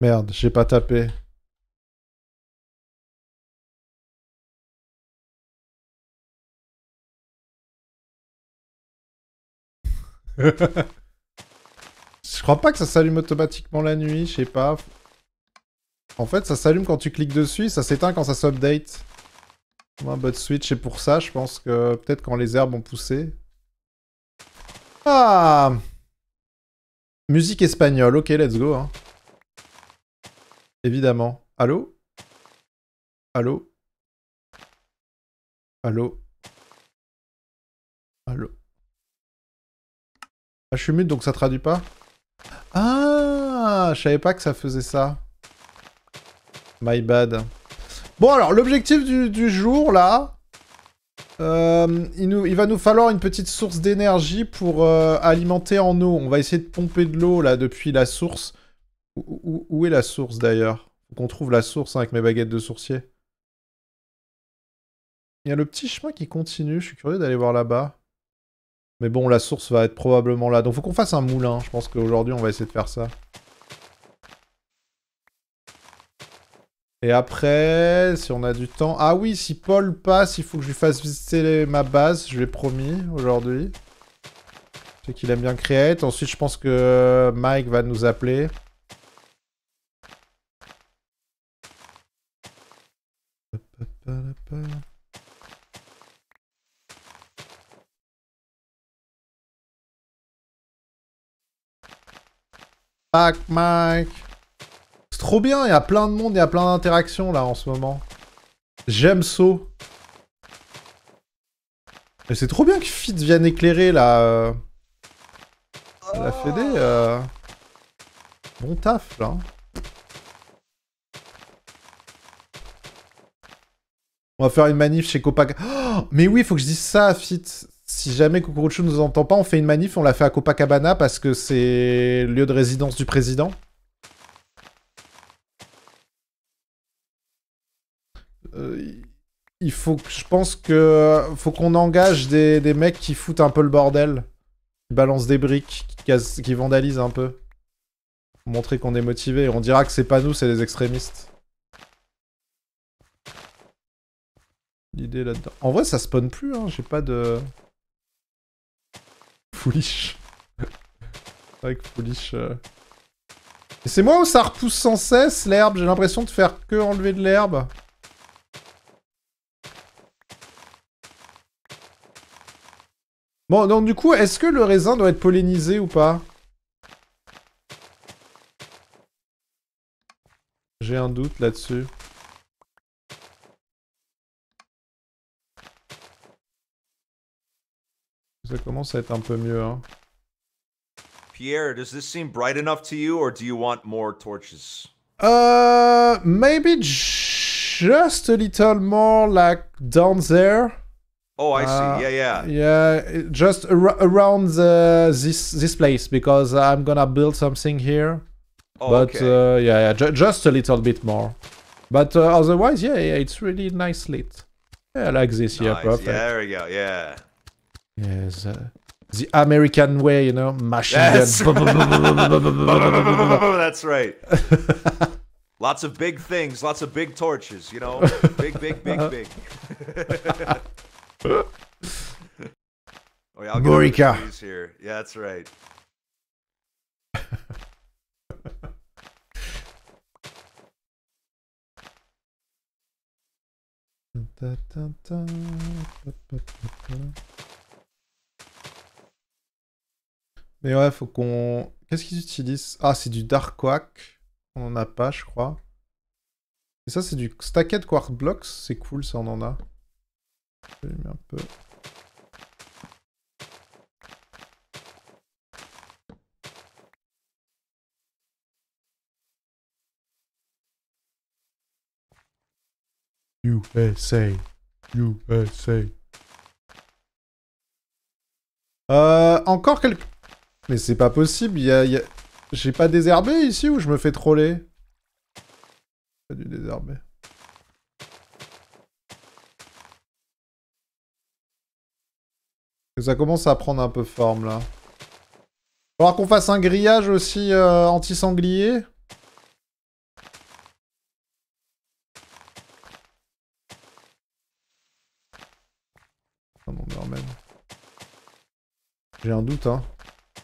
Merde, j'ai pas tapé. Je crois pas que ça s'allume automatiquement la nuit, je sais pas. En fait, ça s'allume quand tu cliques dessus, ça s'éteint quand ça s'update. Un bot switch, et pour ça, je pense que peut-être quand les herbes ont poussé. Ah! Musique espagnole, ok, let's go. Hein. Évidemment. Allô? Allô? Allô? Allô? Ah, je suis mute, donc ça traduit pas? Ah! Je savais pas que ça faisait ça. My bad. Bon alors, l'objectif du jour, là, il va nous falloir une petite source d'énergie pour alimenter en eau. On va essayer de pomper de l'eau, là, depuis la source. Où est la source, d'ailleurs? Faut qu'on trouve la source, hein, avec mes baguettes de sourcier. Il y a le petit chemin qui continue, je suis curieux d'aller voir là-bas. Mais bon, la source va être probablement là. Donc faut qu'on fasse un moulin, je pense qu'aujourd'hui, on va essayer de faire ça. Et après, si on a du temps... Ah oui, si Paul passe, il faut que je lui fasse visiter ma base. Je lui ai promis, aujourd'hui. Je sais qu'il aime bien Create. Ensuite, je pense que Mike va nous appeler. Back, Mike. C'est trop bien, il y a plein de monde, il y a plein d'interactions là en ce moment. J'aime ça. Mais c'est trop bien que Fit vienne éclairer là. La Fédé. Bon taf là. On va faire une manif chez Copacabana. Oh, mais oui, il faut que je dise ça à Fit. Si jamais Cucurucho nous entend pas, on fait une manif, on la fait à Copacabana parce que c'est le lieu de résidence du président. Il faut, je pense que faut qu'on engage des mecs qui foutent un peu le bordel, qui balancent des briques, qui vandalisent un peu. Pour montrer qu'on est motivé. On dira que c'est pas nous, c'est les extrémistes. L'idée là-dedans. En vrai, ça spawn plus, hein. J'ai pas de. Foolish. C'est vrai que Foolish. Et c'est moi où ça repousse sans cesse l'herbe. J'ai l'impression de faire que enlever de l'herbe. Bon, donc du coup, est-ce que le raisin doit être pollinisé ou pas? J'ai un doute là-dessus. Ça commence à être un peu mieux, hein. Pierre, does this seem bright enough to you, or do you want more torches? Maybe just a little more like down there. Oh, I see. Yeah. Just around this place, because I'm gonna build something here. Oh, but okay. Just a little bit more. But otherwise, it's really nice lit. Yeah, like this. Nice. Yeah, perfect. Yeah, there we go. Yeah. Yes. The American way, you know, machine gun. That's right. Lots of big things, lots of big torches, you know. Big. Oh, yeah, I'll get Borica here. Yeah, that's right. Mais ouais, faut qu'on... Qu'est-ce qu'ils utilisent? Ah, c'est du Dark Quark. On en a pas, je crois. Et ça, c'est du Stacked Quark Blocks. C'est cool, ça, on en a. Je vais allumer un peu. USA. Encore quelques... Mais c'est pas possible, il y a... J'ai pas désherbé ici ou je me fais troller? Pas du désherber. Ça commence à prendre un peu forme là. Faudra qu'on fasse un grillage aussi anti-sanglier. J'ai un doute, hein.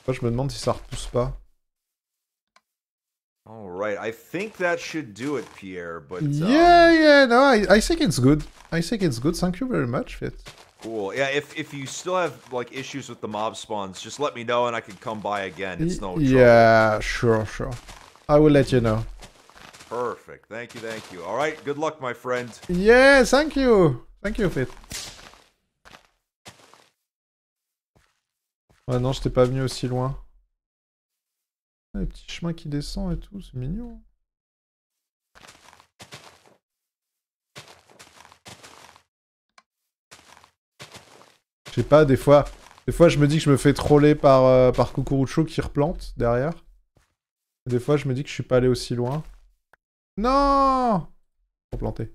Moi, je me demande si ça repousse pas. All right, I think that should do it, Pierre. But no, I think it's good. I think it's good. Thank you very much, Fit. Cool. Yeah, if you still have like issues with the mob spawns, just let me know and I can come by again. It's no trouble. Yeah, sure. I will let you know. Perfect. Thank you. All right, good luck, my friend. Yeah, thank you, Fit. Ouais, non, je t'ai pas venu aussi loin. Les petits chemins qui descendent et tout, c'est mignon. Je sais pas, des fois je me dis que je me fais troller par Cucurucho qui replante derrière. Des fois je me dis que je suis pas allé aussi loin. Non, replanter.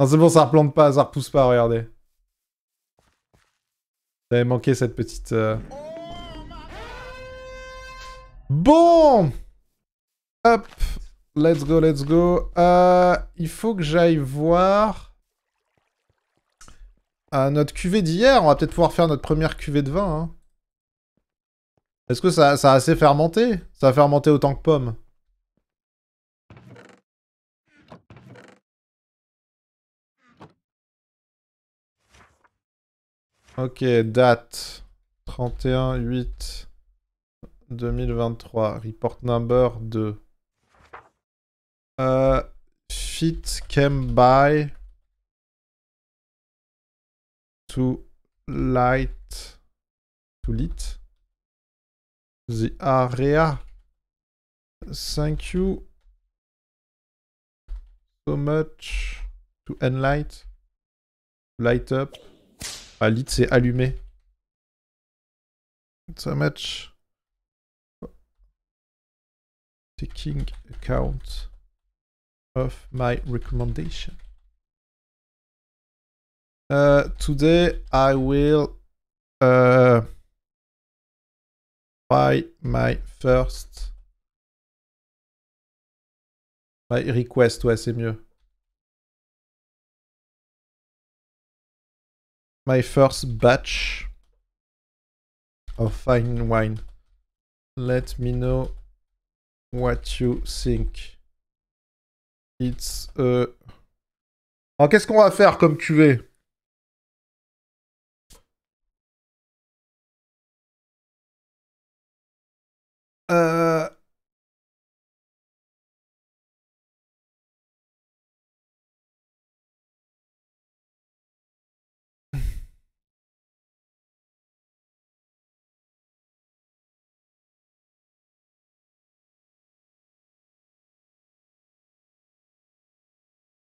Non, c'est bon, ça replante pas, ça repousse pas, regardez. J'avais manqué cette petite... Bon! Hop! Let's go. Il faut que j'aille voir... notre cuvée d'hier, on va peut-être pouvoir faire notre première cuvée de vin. Hein. Est-ce que ça a assez fermenté? Ça a fermenté autant que pomme. Ok, date 31/8/2023, report number 2. Fit came by to light the area. Thank you so much to enlight, light up. Ah, lit, c'est allumé. Ça match. Taking account of my recommendation. Today I will buy my first. My request, ouais, c'est mieux. My first batch of fine wine. Let me know what you think. It's a... Alors qu'est-ce qu'on va faire comme cuvée?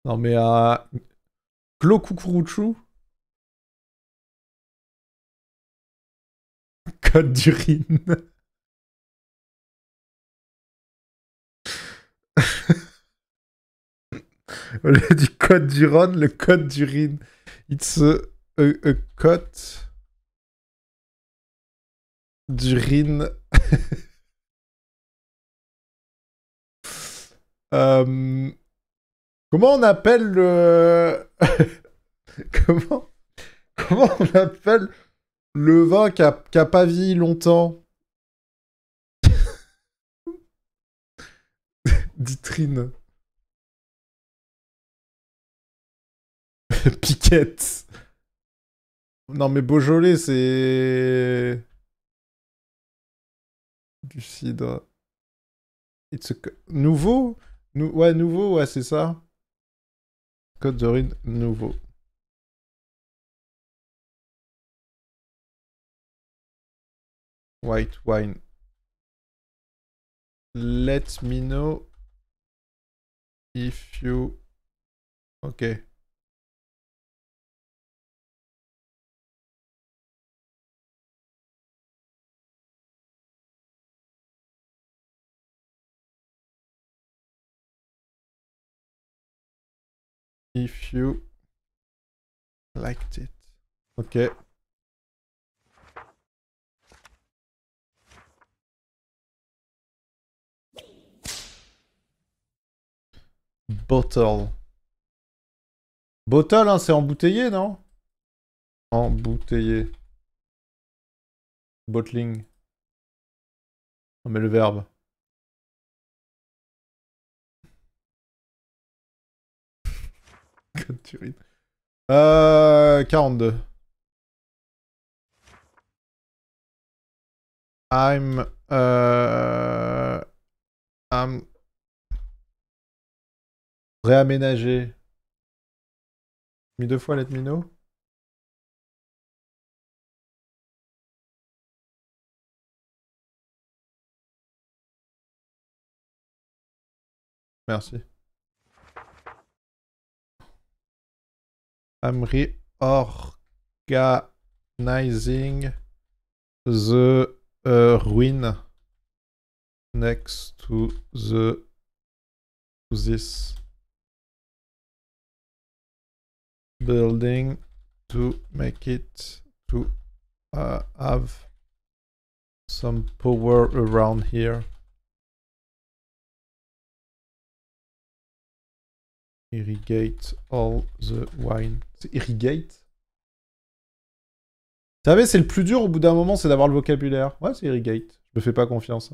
Non mais Clo Cucurucho. Code d'urine. Au lieu du code d'uron, le code d'urine. It's a code d'urine. Comment on appelle le... Comment on appelle le vin qui a pas vie longtemps? Ditrine. Piquette. Non mais Beaujolais c'est... Du cidre. Nouveau? Ouais, nouveau, ouais, c'est ça. Code de rune, nouveau. White wine. Let me know if you... Ok. If you liked it. Ok. Bottle. Bottle, hein, c'est embouteillé, non? Embouteillé. Bottling. On met le verbe. Code d'urine. 42. I'm réaménagé. Mis deux fois let me know. Merci. I'm reorganizing the ruin next to this building to make it to have some power around here. Irrigate all the wine. C'est irrigate? Vous savez, c'est le plus dur au bout d'un moment, c'est d'avoir le vocabulaire. Ouais, c'est irrigate. Je me fais pas confiance.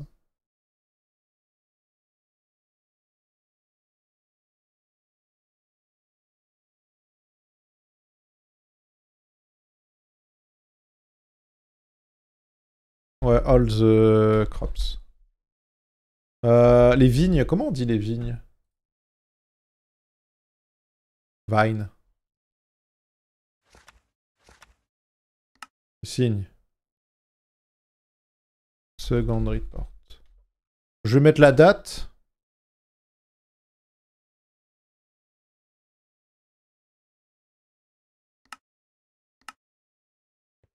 Ouais, all the crops. Les vignes, comment on dit les vignes? Vine. Signe. Second report. Je vais mettre la date.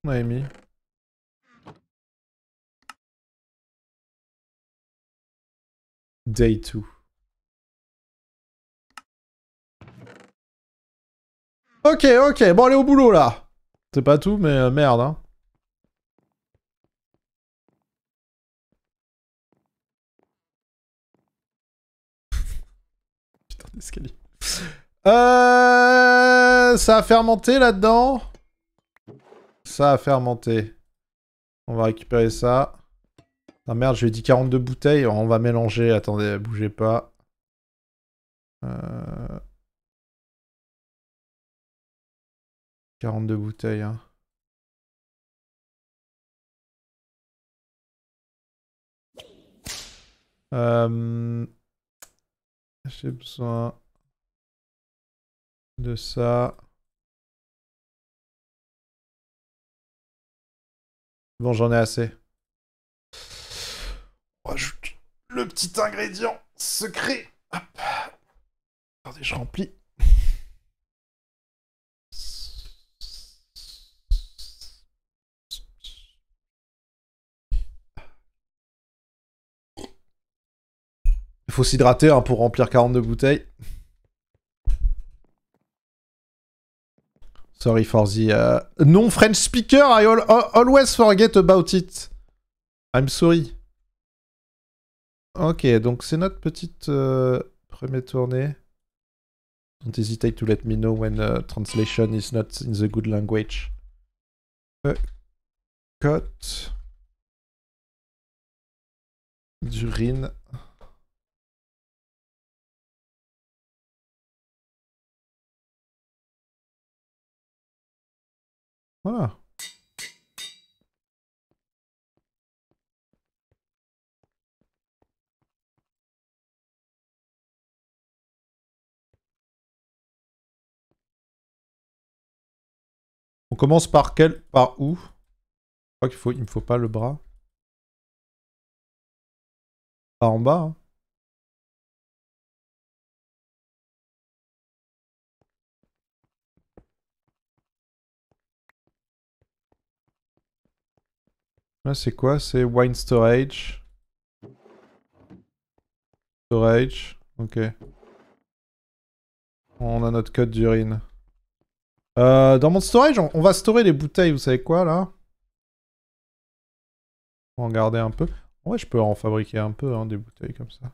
On a mis. Day 2. Ok, ok, bon allez au boulot là. C'est pas tout, mais merde, hein. Putain d'escalier. Ça a fermenté là-dedans. Ça a fermenté. On va récupérer ça. Ah merde, je lui ai dit 42 bouteilles. On va mélanger, attendez, bougez pas. Euh... 42 bouteilles, hein. J'ai besoin de ça. Bon, j'en ai assez. On rajoute le petit ingrédient secret. Hop. Attendez, je remplis. Il faut s'hydrater hein, pour remplir 42 bouteilles. Sorry for the... non-French speaker, I always forget about it. I'm sorry. Ok, donc c'est notre petite première tournée. Don't hesitate to let me know when translation is not in the good language. Cote d'urine. Voilà. On commence par quel... Par où? Je crois qu'il faut... Il me faut pas le bras. Par en bas. Hein. Là, c'est quoi? C'est wine storage. Storage. Ok. On a notre code d'urine. Dans mon storage, on va storer les bouteilles, vous savez quoi, là? On va en garder un peu. Ouais, je peux en fabriquer un peu, hein, des bouteilles comme ça.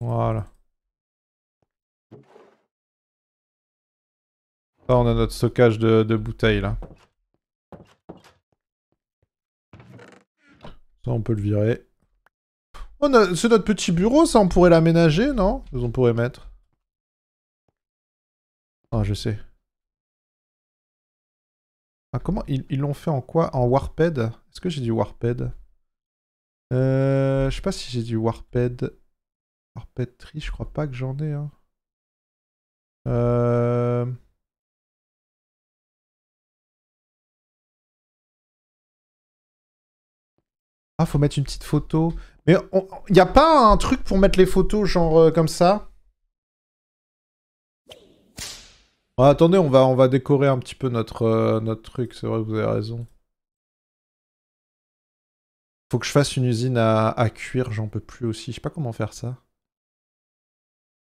Voilà. Là, on a notre stockage de bouteilles, là. Ça, on peut le virer. Oh, c'est notre petit bureau, ça, on pourrait l'aménager, non? On pourrait mettre... Ah, je sais. Ah, comment? Ils l'ont fait en quoi? En Warped? Est-ce que j'ai dit Warped? Je sais pas si j'ai dit Warped... Warped Tree, je crois pas que j'en ai, hein. Ah, faut mettre une petite photo. Mais il n'y a pas un truc pour mettre les photos, genre comme ça? Oh, attendez, on va décorer un petit peu notre truc. C'est vrai, vous avez raison. Faut que je fasse une usine à cuire, j'en peux plus aussi. Je sais pas comment faire ça.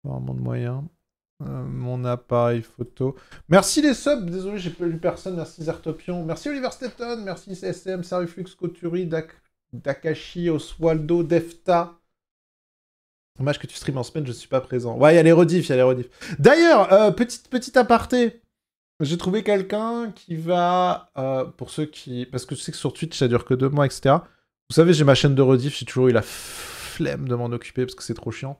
Vraiment de moyens. Mon appareil photo. Merci les subs, désolé, j'ai pas lu personne. Merci Zertopion. Merci Oliver Stepton. Merci SM, Sariflux, Coturi, Dak. Dakashi, Oswaldo, Defta. Dommage que tu streames en semaine, je ne suis pas présent. Ouais, il y a les rediffs, il y a les rediffs. D'ailleurs, petit aparté. J'ai trouvé quelqu'un qui va... pour ceux qui... Parce que je sais que sur Twitch, ça dure que 2 mois, etc. Vous savez, j'ai ma chaîne de rediff, j'ai toujours eu la flemme de m'en occuper parce que c'est trop chiant.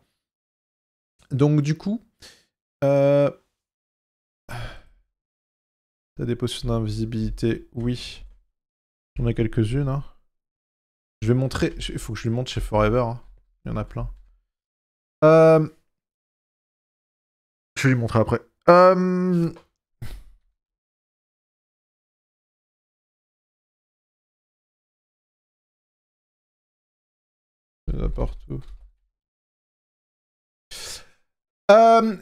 Donc, du coup... T'as des potions d'invisibilité? Oui. J'en ai quelques-unes, hein. Je vais montrer... Il faut que je lui montre chez Forever. Hein. Il y en a plein. Je vais lui montrer après. Il y en a partout.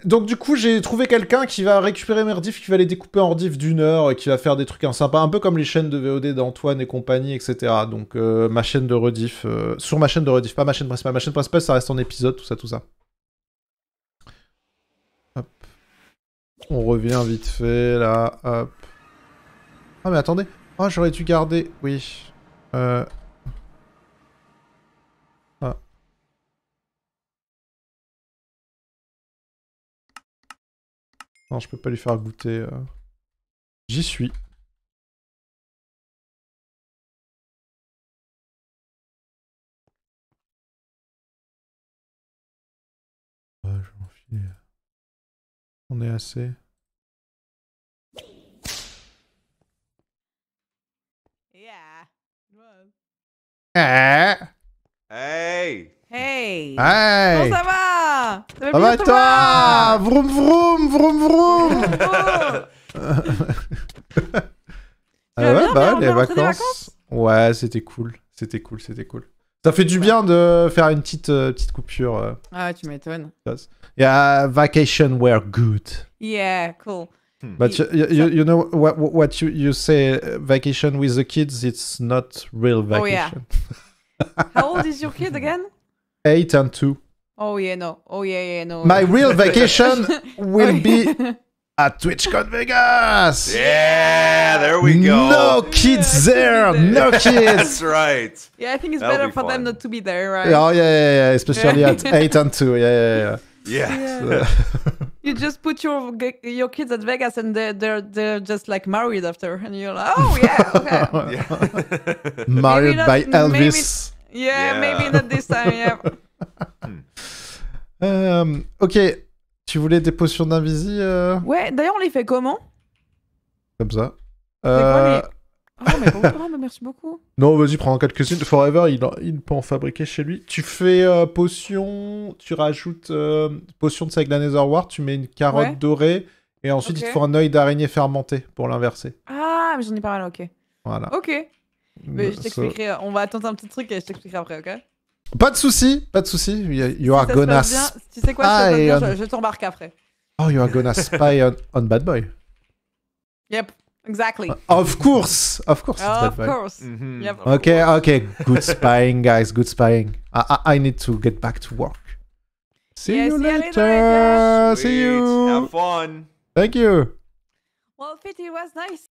Donc du coup, j'ai trouvé quelqu'un qui va récupérer mes rediffs, qui va les découper en rediffs d'1 heure, et qui va faire des trucs sympas, un peu comme les chaînes de VOD d'Antoine et compagnie, etc. Donc ma chaîne de rediff, sur ma chaîne de rediff, pas ma chaîne principale. Ma chaîne principale, ça reste en épisode, tout ça, tout ça. Hop. On revient vite fait, là, hop. Ah mais attendez, ah, j'aurais dû garder, oui. Non, je peux pas lui faire goûter. J'y suis. Ouais, je vais m'enfiler. On est assez. Yeah. Hey. Hey. Hey! Hey! Comment ça va? Ça va et toi? Vroom vroom vroom vroom! Ah ouais, bah les vacances. Ouais, c'était cool. C'était cool, c'était cool. Ça fait du bien de faire une petite coupure. Ah, tu m'étonnes. Yeah, vacation were good. Yeah, cool. But you know what you say, vacation with the kids, it's not real vacation. Oh, yeah. How old is your kid again? 8 and 2. Oh yeah, no. Oh yeah, yeah, no. My real vacation will be at TwitchCon Vegas. Yeah, there we go. No kids there. No kids. That's right. Yeah, I think it's better for them not to be there, right? Oh yeah, yeah, yeah. Especially at 8 and 2. Yeah, yeah, yeah. Yeah. You just put your kids at Vegas and they're just like married after, and you're like, oh yeah, okay. Yeah. Married not, by Elvis. Maybe, yeah, yeah, maybe not this time. Yeah. Ok, tu voulais des potions d'invisi Ouais, d'ailleurs on les fait comment? Comme ça. Oh, mais oh, mais merci beaucoup. Non, vas-y, prends quelques-unes. Forever, il peut en fabriquer chez lui. Tu fais potion, tu rajoutes potion de sec d'un Nether Wart, tu mets une carotte dorée, et ensuite il te faut un œil d'araignée fermenté pour l'inverser. Ah, mais j'en ai pas mal, ok. Voilà. Ok. Mais je t'expliquerai, on va attendre un petit truc et je t'expliquerai après, ok? Pas de soucis, pas de soucis. You are gonna spy. Tu sais quoi, je t'embarque après. Oh, you are gonna spy on Bad Boy. Yep. Exactly. Of course, of course. Mm-hmm. Yep. Okay, okay. Good spying, guys. Good spying. I need to get back to work. See you later. See you. Have fun. Thank you. Well, Fit, it was nice.